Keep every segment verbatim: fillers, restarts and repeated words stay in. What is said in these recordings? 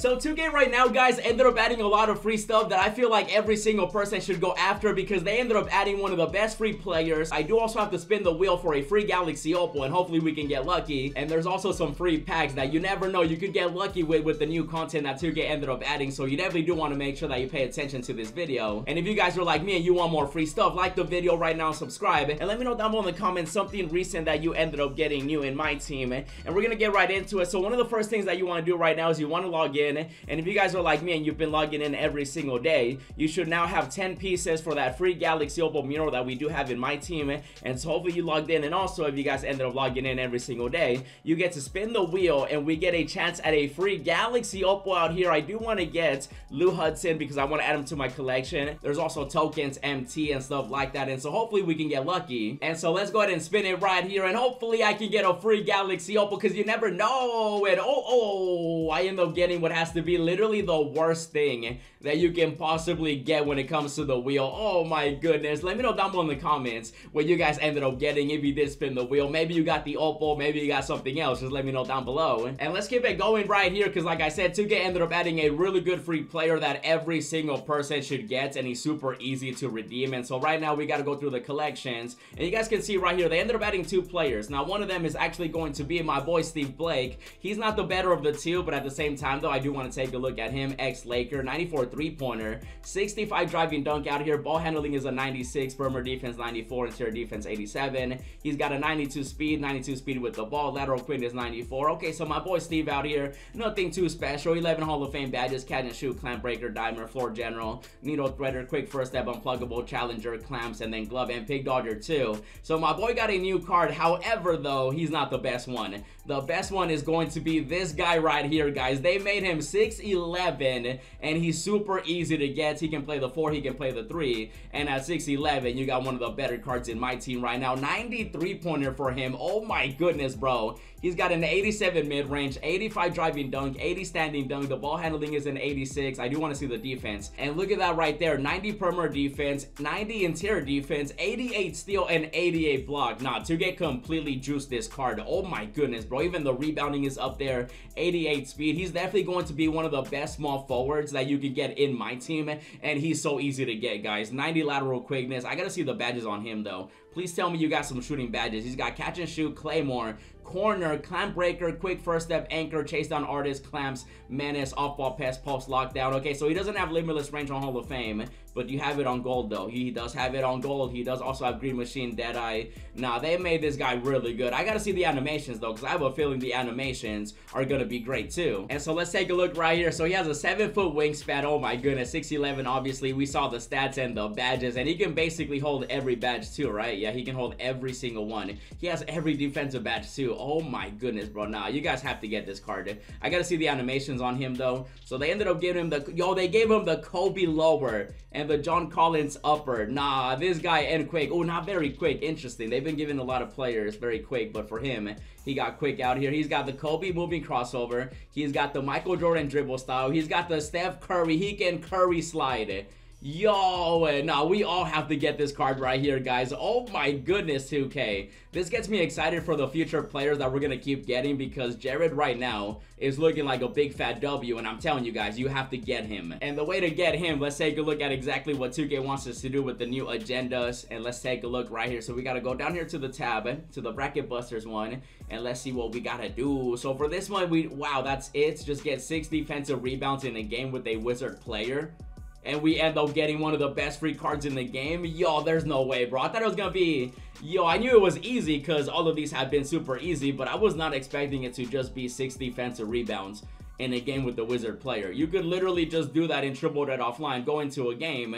So two K right now, guys, ended up adding a lot of free stuff that I feel like every single person should go after because they ended up adding one of the best free players. I do also have to spin the wheel for a free Galaxy Opal, and hopefully we can get lucky. And there's also some free packs that you never know you could get lucky with with the new content that two K ended up adding. So you definitely do want to make sure that you pay attention to this video. And if you guys are like me and you want more free stuff, like the video right now, subscribe, and let me know down below in the comments something recent that you ended up getting new in my team. And we're gonna get right into it. So one of the first things that you want to do right now is you want to log in. And if you guys are like me and you've been logging in every single day, you should now have ten pieces for that free Galaxy Opal mural that we do have in my team. And so hopefully you logged in. And also, if you guys ended up logging in every single day, you get to spin the wheel and we get a chance at a free Galaxy Opal out here. I do want to get Lou Hudson because I want to add him to my collection. There's also tokens, M T, and stuff like that. And so hopefully we can get lucky. And so let's go ahead and spin it right here. And hopefully I can get a free Galaxy Opal because you never know. And oh, oh, I end up getting what happened. Has to be literally the worst thing that you can possibly get when it comes to the wheel. Oh my goodness. Let me know down below in the comments what you guys ended up getting if you did spin the wheel. Maybe you got the Opal, maybe you got something else. Just let me know down below. And let's keep it going right here because like I said, two K ended up adding a really good free player that every single person should get, and he's super easy to redeem. And so right now we got to go through the collections, and you guys can see right here they ended up adding two players. Now one of them is actually going to be my boy Steve Blake. He's not the better of the two, but at the same time though, I do want to take a look at him. Ex-Laker, ninety-four three-pointer, sixty-five driving dunk out here. Ball handling is a ninety-six, perimeter defense ninety-four, interior defense eighty-seven. He's got a ninety-two speed, ninety-two speed with the ball. Lateral quickness is ninety-four. Okay, so my boy Steve out here, nothing too special. eleven Hall of Fame badges, catch and shoot, clamp breaker, dimer, floor general, needle threader, quick first step, unpluggable, challenger, clamps, and then glove and pig dodger too. So my boy got a new card. However, though, he's not the best one. The best one is going to be this guy right here, guys. They made him six eleven, and he's super easy to get. He can play the four, he can play the three, and at six eleven you got one of the better cards in my team right now. ninety-three pointer for him. Oh my goodness, bro. He's got an eighty-seven mid-range, eighty-five driving dunk, eighty standing dunk. The ball handling is an eighty-six. I do want to see the defense, and look at that right there. ninety perimeter defense, ninety interior defense, eighty-eight steal, and eighty-eight block. Nah, two K completely juiced this card. Oh my goodness, bro. Even the rebounding is up there. eighty-eight speed. He's definitely going to be one of the best small forwards that you can get in my team, and he's so easy to get, guys. ninety lateral quickness. I gotta see the badges on him though. Please tell me you got some shooting badges. He's got catch and shoot, claymore, corner, clamp breaker, quick first step, anchor, chase down artist, clamps, menace, off ball pass, pulse lockdown. Okay, so he doesn't have limitless range on Hall of Fame, but you have it on gold though. He does have it on gold. He does also have green machine, deadeye. Nah, they made this guy really good. I gotta see the animations though, because I have a feeling the animations are gonna be great too. And so let's take a look right here. So he has a seven foot wingspan. Oh my goodness. six eleven, obviously. We saw the stats and the badges, and he can basically hold every badge too, right? Yeah, he can hold every single one. He has every defensive badge too. Oh my goodness, bro. Nah, you guys have to get this card. I gotta see the animations on him though. So they ended up giving him the, yo, they gave him the Kobe lower and the John Collins upper. Nah, this guy and quick. Oh, not very quick. Interesting. They've been giving a lot of players very quick, but for him, he got quick out here. He's got the Kobe moving crossover. He's got the Michael Jordan dribble style. He's got the Steph Curry. He can Curry slide. Yo, nah, we all have to get this card right here, guys. Oh my goodness, two K. This gets me excited for the future players that we're going to keep getting, because Jared right now is looking like a big fat W, and I'm telling you guys, you have to get him. And the way to get him, let's take a look at exactly what two K wants us to do with the new agendas, and let's take a look right here. So we got to go down here to the tab, to the Bracket Busters one, and let's see what we got to do. So for this one, we, wow, that's it. Just get six defensive rebounds in a game with a Wizard player. And we end up getting one of the best free cards in the game. Yo, there's no way, bro. I thought it was gonna be... Yo, I knew it was easy because all of these have been super easy, but I was not expecting it to just be six defensive rebounds in a game with the Wizard player. You could literally just do that in Triple Threat Offline, go into a game,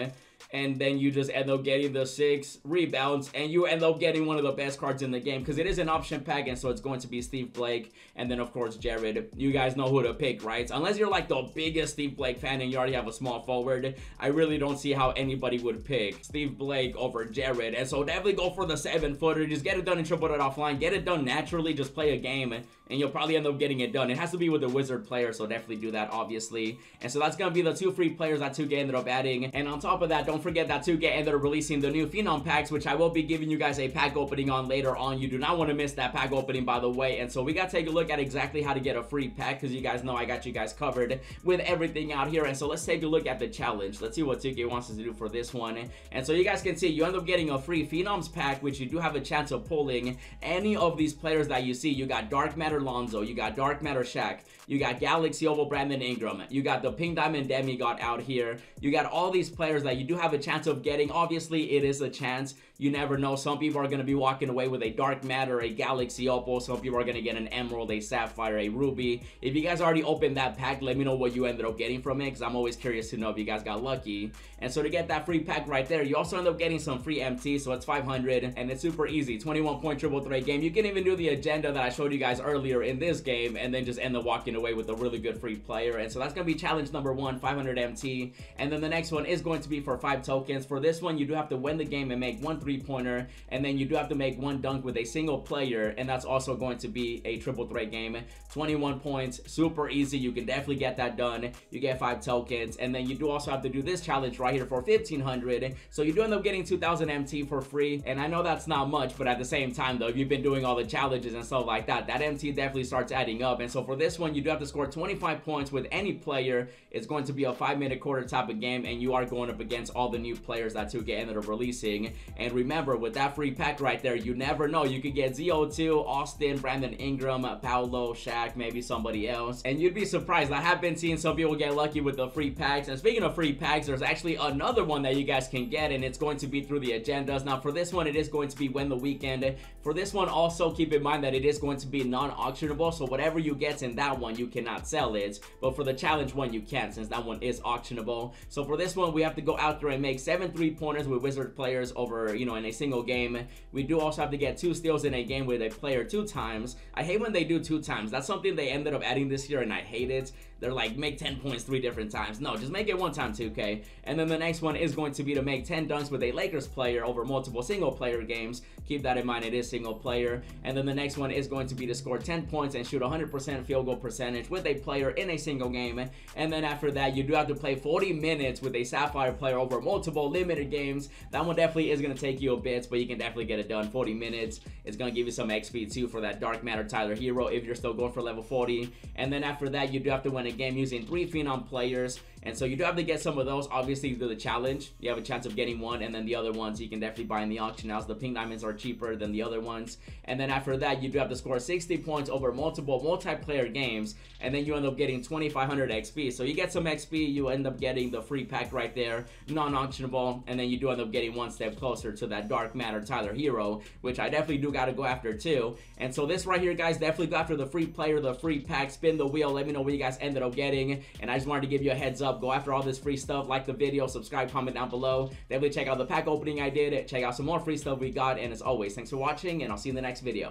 and then you just end up getting the six rebounds, and you end up getting one of the best cards in the game, because it is an option pack, and so it's going to be Steve Blake, and then of course Jared. You guys know who to pick, right? Unless you're like the biggest Steve Blake fan and you already have a small forward, I really don't see how anybody would pick Steve Blake over Jared. And so definitely go for the seven footer. Just get it done in Triple Threat Offline, get it done naturally, just play a game and you'll probably end up getting it done. It has to be with a Wizard player, so definitely do that, obviously. And so that's going to be the two free players that two K ended up adding. And on top of that, don't forget that two K ended up releasing the new Phenom packs, which I will be giving you guys a pack opening on later on. You do not want to miss that pack opening, by the way. And so we got to take a look at exactly how to get a free pack, because you guys know I got you guys covered with everything out here. And so let's take a look at the challenge. Let's see what two K wants us to do for this one. And so you guys can see you end up getting a free Phenoms pack, which you do have a chance of pulling any of these players that you see. You got Dark Matter Lonzo, you got Dark Matter Shaq, you got Galaxy Oval Brandon Ingram, you got the Pink Diamond Demigod out here. You got all these players that you do have a chance of getting. Obviously, it is a chance. You never know. Some people are going to be walking away with a Dark Matter, a Galaxy Opal. Some people are going to get an Emerald, a Sapphire, a Ruby. If you guys already opened that pack, let me know what you ended up getting from it, because I'm always curious to know if you guys got lucky. And so to get that free pack right there, you also end up getting some free M T, so it's five hundred, and it's super easy. twenty-one point triple threat game. You can even do the agenda that I showed you guys earlier in this game, and then just end up walking away with a really good free player. And so that's going to be challenge number one, five hundred M T. And then the next one is going to be for five tokens. For this one, you do have to win the game and make one three-pointer, and then you do have to make one dunk with a single player, and that's also going to be a triple threat game. twenty-one points, super easy. You can definitely get that done. You get five tokens, and then you do also have to do this challenge right here for fifteen hundred. So you do end up getting two thousand M T for free, and I know that's not much, but at the same time though, if you've been doing all the challenges and stuff like that, that M T definitely starts adding up. And so for this one, you do have to score twenty-five points with any player. It's going to be a five-minute quarter type of game, and you are going up against all the new players that two K ended up releasing. And remember, with that free pack right there, you never know. You could get Z O two, Austin, Brandon Ingram, Paolo, Shaq, maybe somebody else. And you'd be surprised. I have been seeing some people get lucky with the free packs. And speaking of free packs, there's actually another one that you guys can get, and it's going to be through the agendas. Now, for this one, it is going to be Win the Weekend. For this one, also keep in mind that it is going to be non-auctionable. So whatever you get in that one, you cannot sell it. But for the challenge one, you can, since that one is auctionable. So for this one, we have to go out there and make seven three-pointers with Wizard players over, you know, in a single game. We do also have to get two steals in a game with a player two times. I hate when they do two times. That's something they ended up adding this year, and I hate it. They're like, make ten points three different times. No, just make it one time, two K. And then the next one is going to be to make ten dunks with a Lakers player over multiple single player games. Keep that in mind, it is single player. And then the next one is going to be to score ten points and shoot one hundred percent field goal percentage with a player in a single game. And then after that, you do have to play forty minutes with a Sapphire player over multiple limited games. That one definitely is going to take you a bit, but you can definitely get it done. forty minutes. It's going to give you some X P too for that Dark Matter Tyler Hero if you're still going for level forty. And then after that, you do have to win a game using three Phenom players. And so you do have to get some of those. Obviously, through the challenge, you have a chance of getting one, and then the other ones you can definitely buy in the auction house. The pink diamonds are cheaper than the other ones. And then after that, you do have to score sixty points over multiple multiplayer games, and then you end up getting twenty-five hundred X P. So you get some X P, you end up getting the free pack right there, non-auctionable, and then you do end up getting one step closer to that Dark Matter Tyler Hero, which I definitely do got to go after too. And so this right here, guys, definitely go after the free player, the free pack. Spin the wheel, let me know what you guys ended up getting. And I just wanted to give you a heads up. Go after all this free stuff. Like the video, subscribe, comment down below. Definitely check out the pack opening I did. Check out some more free stuff we got. And as always, thanks for watching, and I'll see you in the next video.